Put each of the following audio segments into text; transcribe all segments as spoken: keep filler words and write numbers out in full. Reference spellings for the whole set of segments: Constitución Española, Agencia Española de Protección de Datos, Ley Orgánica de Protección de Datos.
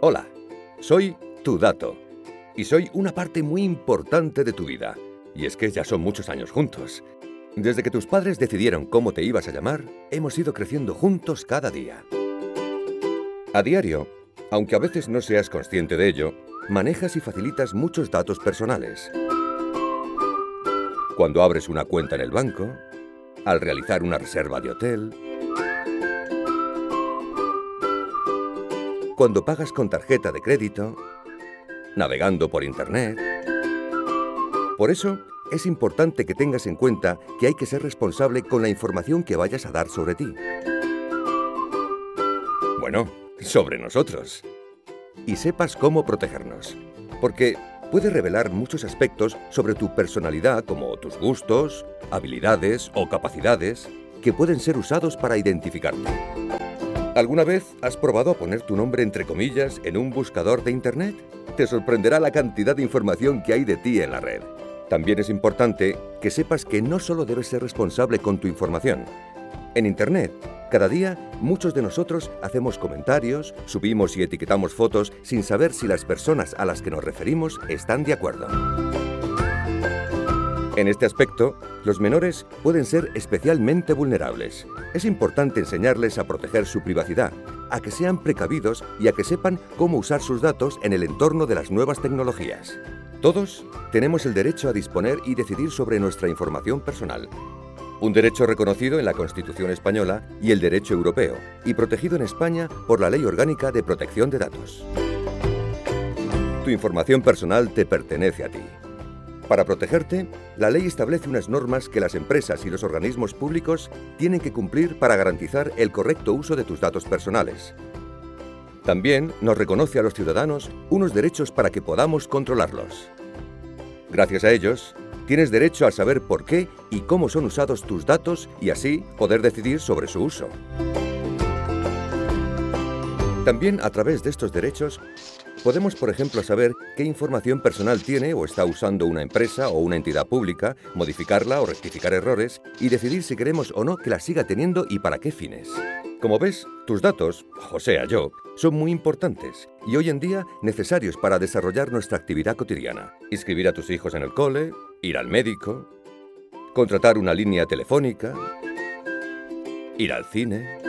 Hola, soy tu dato y soy una parte muy importante de tu vida. Y es que ya son muchos años juntos. Desde que tus padres decidieron cómo te ibas a llamar, hemos ido creciendo juntos cada día. A diario, aunque a veces no seas consciente de ello, manejas y facilitas muchos datos personales. Cuando abres una cuenta en el banco, al realizar una reserva de hotel, cuando pagas con tarjeta de crédito, navegando por Internet. Por eso, es importante que tengas en cuenta que hay que ser responsable con la información que vayas a dar sobre ti. Bueno, sobre nosotros. Y sepas cómo protegernos. Porque puede revelar muchos aspectos sobre tu personalidad, como tus gustos, habilidades o capacidades, que pueden ser usados para identificarte. ¿Alguna vez has probado a poner tu nombre entre comillas en un buscador de Internet? Te sorprenderá la cantidad de información que hay de ti en la red. También es importante que sepas que no solo debes ser responsable con tu información. En Internet, cada día, muchos de nosotros hacemos comentarios, subimos y etiquetamos fotos sin saber si las personas a las que nos referimos están de acuerdo. En este aspecto, los menores pueden ser especialmente vulnerables. Es importante enseñarles a proteger su privacidad, a que sean precavidos y a que sepan cómo usar sus datos en el entorno de las nuevas tecnologías. Todos tenemos el derecho a disponer y decidir sobre nuestra información personal. Un derecho reconocido en la Constitución Española y el derecho europeo, y protegido en España por la Ley Orgánica de Protección de Datos. Tu información personal te pertenece a ti. Para protegerte, la ley establece unas normas que las empresas y los organismos públicos tienen que cumplir para garantizar el correcto uso de tus datos personales. También nos reconoce a los ciudadanos unos derechos para que podamos controlarlos. Gracias a ellos, tienes derecho a saber por qué y cómo son usados tus datos y así poder decidir sobre su uso. También a través de estos derechos, podemos, por ejemplo, saber qué información personal tiene o está usando una empresa o una entidad pública, modificarla o rectificar errores y decidir si queremos o no que la siga teniendo y para qué fines. Como ves, tus datos, o sea yo, son muy importantes y hoy en día necesarios para desarrollar nuestra actividad cotidiana. Inscribir a tus hijos en el cole, ir al médico, contratar una línea telefónica, ir al cine.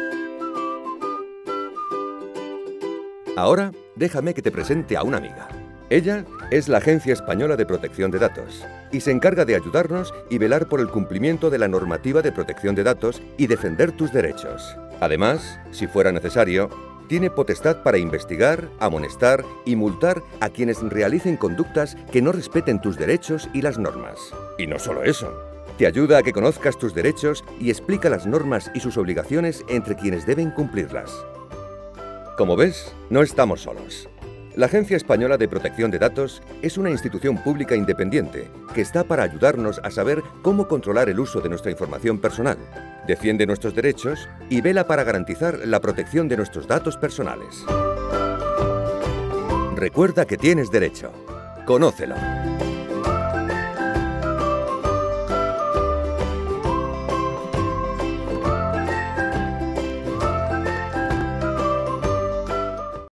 Ahora, déjame que te presente a una amiga. Ella es la Agencia Española de Protección de Datos y se encarga de ayudarnos y velar por el cumplimiento de la normativa de protección de datos y defender tus derechos. Además, si fuera necesario, tiene potestad para investigar, amonestar y multar a quienes realicen conductas que no respeten tus derechos y las normas. Y no solo eso. Te ayuda a que conozcas tus derechos y explica las normas y sus obligaciones entre quienes deben cumplirlas. Como ves, no estamos solos. La Agencia Española de Protección de Datos es una institución pública independiente que está para ayudarnos a saber cómo controlar el uso de nuestra información personal, defiende nuestros derechos y vela para garantizar la protección de nuestros datos personales. Recuerda que tienes derecho. Conócelo.